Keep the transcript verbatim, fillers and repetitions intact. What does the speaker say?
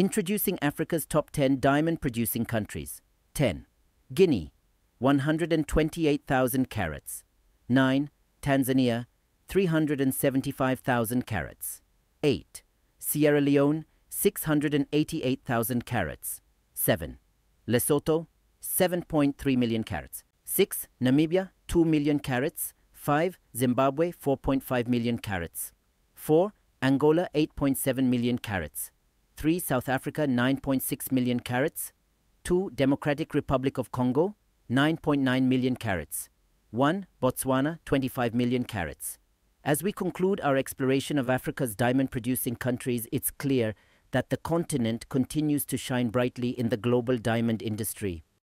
Introducing Africa's top ten diamond-producing countries. ten. Guinea, one hundred twenty-eight thousand carats. nine. Tanzania, three hundred seventy-five thousand carats. eight. Sierra Leone, six hundred eighty-eight thousand carats. seven. Lesotho, seven point three million carats. six. Namibia, two million carats. five. Zimbabwe, four point five million carats. four. Angola, eight point seven million carats. three. South Africa, nine point six million carats. two. Democratic Republic of Congo, nine point nine million carats. one. Botswana, twenty-five million carats. As we conclude our exploration of Africa's diamond-producing countries, it's clear that the continent continues to shine brightly in the global diamond industry.